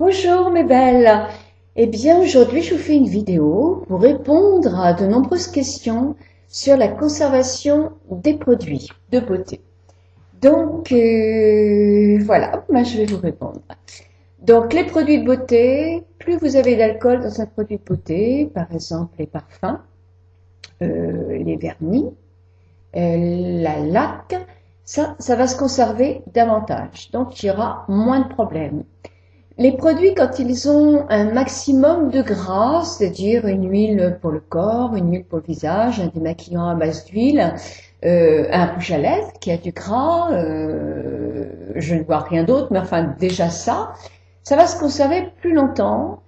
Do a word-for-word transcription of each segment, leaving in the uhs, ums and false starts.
Bonjour mes belles. Eh bien aujourd'hui je vous fais une vidéo pour répondre à de nombreuses questions sur la conservation des produits de beauté. Donc euh, voilà, moi je vais vous répondre. Donc les produits de beauté, plus vous avez d'alcool dans un produit de beauté, par exemple les parfums, euh, les vernis, euh, la laque, ça, ça va se conserver davantage. Donc il y aura moins de problèmes. Les produits, quand ils ont un maximum de gras, c'est-à-dire une huile pour le corps, une huile pour le visage, un démaquillant à base d'huile, euh, un rouge à lèvres qui a du gras, euh, je ne vois rien d'autre, mais enfin déjà ça, ça va se conserver plus longtemps.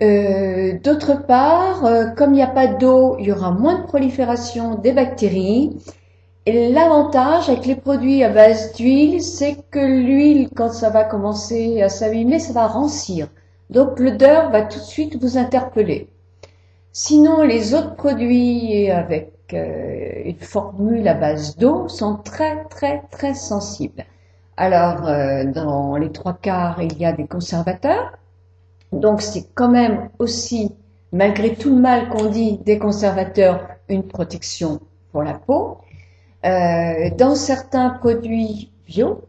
Euh, d'autre part, euh, comme il n'y a pas d'eau, il y aura moins de prolifération des bactéries. Et l'avantage avec les produits à base d'huile, c'est que l'huile, quand ça va commencer à s'abîmer, ça va rancir. Donc l'odeur va tout de suite vous interpeller. Sinon, les autres produits avec euh, une formule à base d'eau sont très très très sensibles. Alors, euh, dans les trois quarts, il y a des conservateurs. Donc c'est quand même aussi, malgré tout le mal qu'on dit des conservateurs, une protection pour la peau. Euh, dans certains produits bio,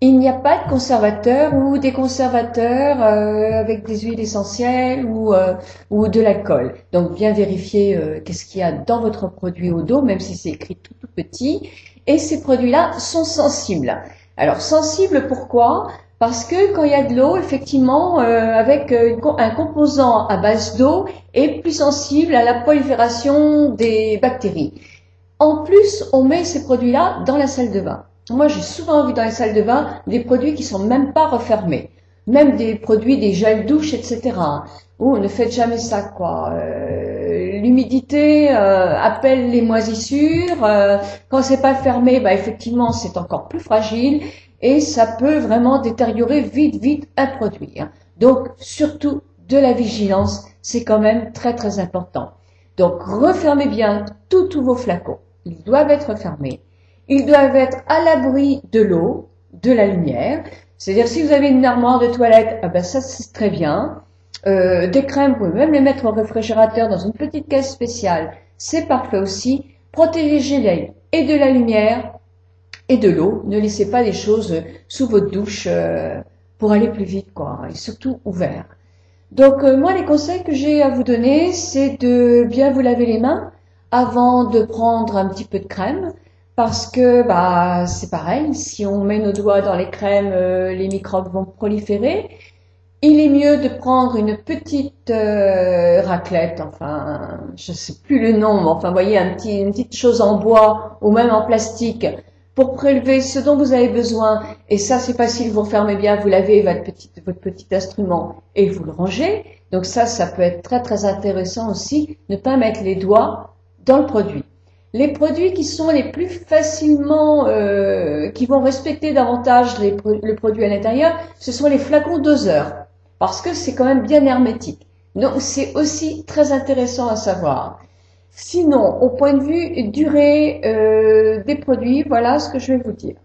il n'y a pas de conservateur ou des conservateurs euh, avec des huiles essentielles ou, euh, ou de l'alcool. Donc bien vérifier euh, qu'est-ce qu'il y a dans votre produit au dos, même si c'est écrit tout, tout petit. Et ces produits-là sont sensibles. Alors sensibles pourquoi? Parce que quand il y a de l'eau, effectivement, euh, avec une, un composant à base d'eau est plus sensible à la prolifération des bactéries. En plus, on met ces produits-là dans la salle de bain. Moi, j'ai souvent vu dans les salles de bain des produits qui sont même pas refermés. Même des produits, des gels douche, et cetera. Où on ne fait jamais ça, quoi. Euh, l'humidité euh, appelle les moisissures. Euh, quand c'est pas fermé, bah effectivement, c'est encore plus fragile. Et ça peut vraiment détériorer vite, vite un produit. Hein. Donc, surtout de la vigilance, c'est quand même très, très important. Donc, refermez bien tous vos flacons. Ils doivent être fermés. Ils doivent être à l'abri de l'eau, de la lumière. C'est-à-dire, si vous avez une armoire de toilette, ah ben ça, c'est très bien. Euh, des crèmes, vous pouvez même les mettre au réfrigérateur dans une petite caisse spéciale. C'est parfait aussi. Protégez-les et de la lumière et de l'eau. Ne laissez pas des choses sous votre douche euh, pour aller plus vite, quoi. Et surtout, ouvert. Donc, euh, moi, les conseils que j'ai à vous donner, c'est de bien vous laver les mains avant de prendre un petit peu de crème, parce que bah c'est pareil, si on met nos doigts dans les crèmes, euh, les microbes vont proliférer. Il est mieux de prendre une petite euh, raclette, enfin, je sais plus le nom, mais enfin, voyez, un petit, une petite chose en bois ou même en plastique pour prélever ce dont vous avez besoin. Et ça, c'est facile, vous refermez bien, vous lavez votre petit, votre petit instrument et vous le rangez. Donc ça, ça peut être très très intéressant aussi, ne pas mettre les doigts dans le produit. Les produits qui sont les plus facilement, euh, qui vont respecter davantage les, le produit à l'intérieur, ce sont les flacons doseurs, parce que c'est quand même bien hermétique. Donc c'est aussi très intéressant à savoir. Sinon, au point de vue durée euh, des produits, voilà ce que je vais vous dire.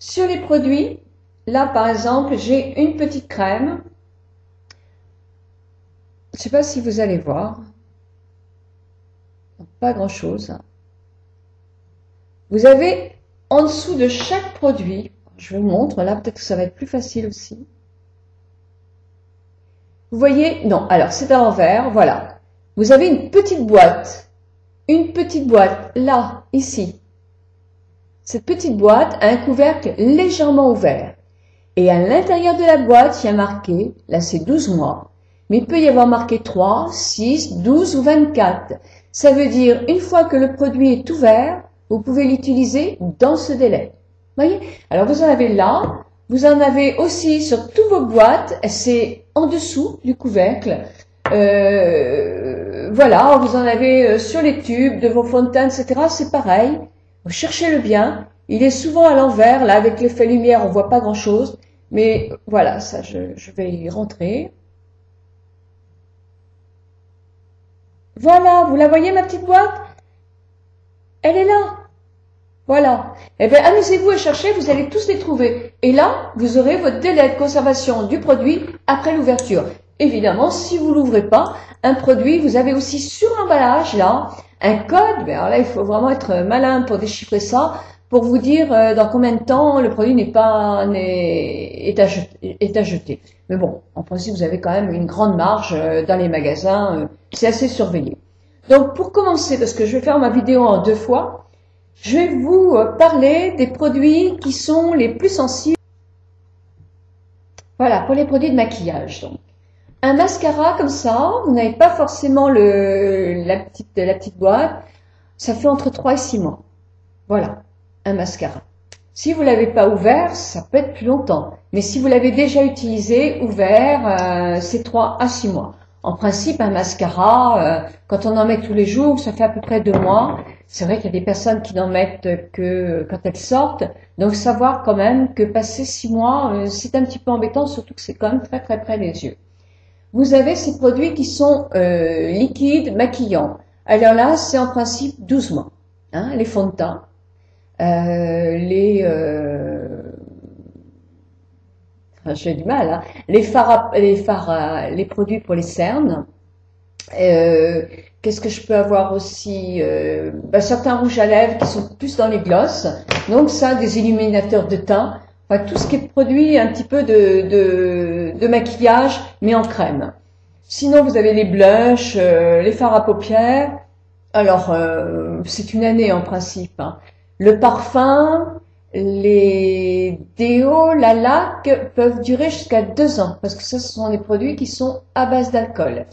Sur les produits, là par exemple, j'ai une petite crème. Je ne sais pas si vous allez voir. Pas grand chose. Vous avez en dessous de chaque produit, je vous montre, là peut-être que ça va être plus facile aussi. Vous voyez, non, alors c'est à l'envers, voilà. Vous avez une petite boîte, une petite boîte, là, ici. Cette petite boîte a un couvercle légèrement ouvert. Et à l'intérieur de la boîte, il y a marqué, là c'est douze mois, mais il peut y avoir marqué trois, six, douze ou vingt-quatre. Ça veut dire, une fois que le produit est ouvert, vous pouvez l'utiliser dans ce délai. Voyez? Alors, vous en avez là. Vous en avez aussi sur toutes vos boîtes. C'est en dessous du couvercle. Euh, voilà. Vous en avez sur les tubes de vos fontaines, et cetera. C'est pareil. Cherchez-le bien. Il est souvent à l'envers. Là, avec l'effet lumière, on voit pas grand chose. Mais voilà. Ça, je, je vais y rentrer. Voilà, vous la voyez ma petite boîte? Elle est là. Voilà. Eh bien, amusez-vous à chercher, vous allez tous les trouver. Et là, vous aurez votre délai de conservation du produit après l'ouverture. Évidemment, si vous l'ouvrez pas, un produit, vous avez aussi sur l'emballage, là, un code. Mais alors là, il faut vraiment être malin pour déchiffrer ça, pour vous dire dans combien de temps le produit n'est pas n'est, est à jeter, est à jeter. Mais bon, en principe, vous avez quand même une grande marge dans les magasins. C'est assez surveillé. Donc, pour commencer, parce que je vais faire ma vidéo en deux fois, je vais vous parler des produits qui sont les plus sensibles. Voilà, pour les produits de maquillage, donc. Un mascara comme ça, vous n'avez pas forcément le, la, petite, la petite boîte, ça fait entre trois et six mois. Voilà, un mascara. Si vous ne l'avez pas ouvert, ça peut être plus longtemps. Mais si vous l'avez déjà utilisé, ouvert, euh, c'est trois à six mois. En principe, un mascara, euh, quand on en met tous les jours, ça fait à peu près deux mois. C'est vrai qu'il y a des personnes qui n'en mettent que quand elles sortent. Donc, savoir quand même que passer six mois, euh, c'est un petit peu embêtant, surtout que c'est quand même très très près des yeux. Vous avez ces produits qui sont euh, liquides, maquillants. Alors là, c'est en principe douze mois. Hein, les fonds de teint, euh, les... Euh, enfin, j'ai du mal, hein, les, fards, les, fards, les produits pour les cernes. Euh, Qu'est-ce que je peux avoir aussi euh, ben, certains rouges à lèvres qui sont plus dans les glosses. Donc ça, des illuminateurs de teint. Enfin, tout ce qui est produit un petit peu de, de, de maquillage, mais en crème. Sinon, vous avez les blushs, euh, les fards à paupières. Alors, euh, c'est une année en principe. Hein. Le parfum, les déos, la laque peuvent durer jusqu'à deux ans. Parce que ça, ce sont des produits qui sont à base d'alcool.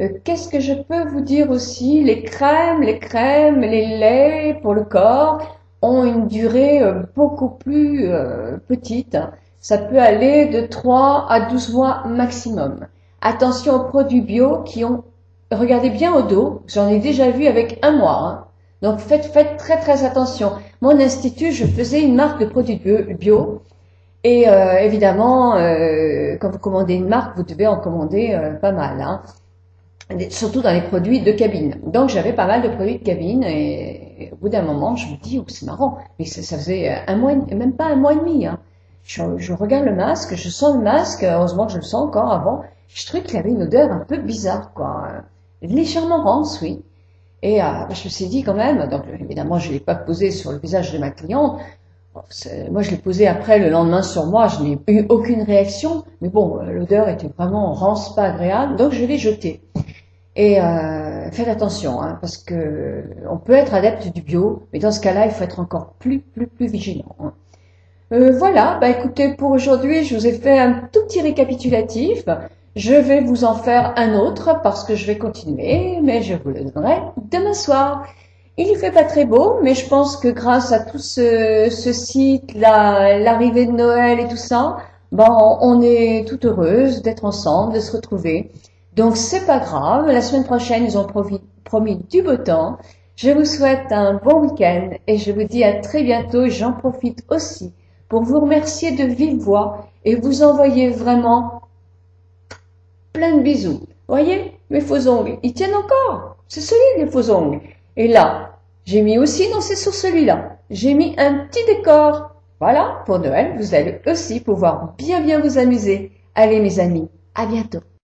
Euh, Qu'est-ce que je peux vous dire aussi? Les crèmes, les crèmes, les laits pour le corps ont une durée beaucoup plus euh, petite. Ça peut aller de trois à douze mois maximum. Attention aux produits bio qui ont... Regardez bien au dos, j'en ai déjà vu avec un mois. Hein. Donc faites, faites très très attention. Mon institut, je faisais une marque de produits bio. Et euh, évidemment, euh, quand vous commandez une marque, vous devez en commander euh, pas mal. Hein. Surtout dans les produits de cabine. Donc j'avais pas mal de produits de cabine et... Au bout d'un moment, je me dis, oh, c'est marrant, mais ça, ça faisait un mois, même pas un mois et demi. Hein. Je, je regarde le masque, je sens le masque, heureusement que je le sens encore avant. Je trouvais qu'il avait une odeur un peu bizarre, quoi. Légèrement rance, oui. Et euh, je me suis dit quand même, donc évidemment, je ne l'ai pas posé sur le visage de ma cliente. Bon, moi, je l'ai posé après, le lendemain sur moi, je n'ai eu aucune réaction. Mais bon, l'odeur était vraiment rance, pas agréable, donc je l'ai jetée. Et euh, faites attention, hein, parce que on peut être adepte du bio, mais dans ce cas-là, il faut être encore plus, plus, plus vigilant. Hein. Euh, voilà, bah écoutez, pour aujourd'hui, je vous ai fait un tout petit récapitulatif. Je vais vous en faire un autre parce que je vais continuer, mais je vous le donnerai demain soir. Il ne fait pas très beau, mais je pense que grâce à tout ce, ce site, la, l'arrivée de Noël et tout ça, bon, on est tout heureuse d'être ensemble, de se retrouver. Donc c'est pas grave, la semaine prochaine ils ont promis, promis du beau temps. Je vous souhaite un bon week-end et je vous dis à très bientôt. J'en profite aussi pour vous remercier de vive voix et vous envoyer vraiment plein de bisous. Voyez, mes faux ongles, ils tiennent encore, c'est solide les faux ongles. Et là, j'ai mis aussi, non c'est sur celui-là, j'ai mis un petit décor. Voilà, pour Noël, vous allez aussi pouvoir bien bien vous amuser. Allez mes amis, à bientôt.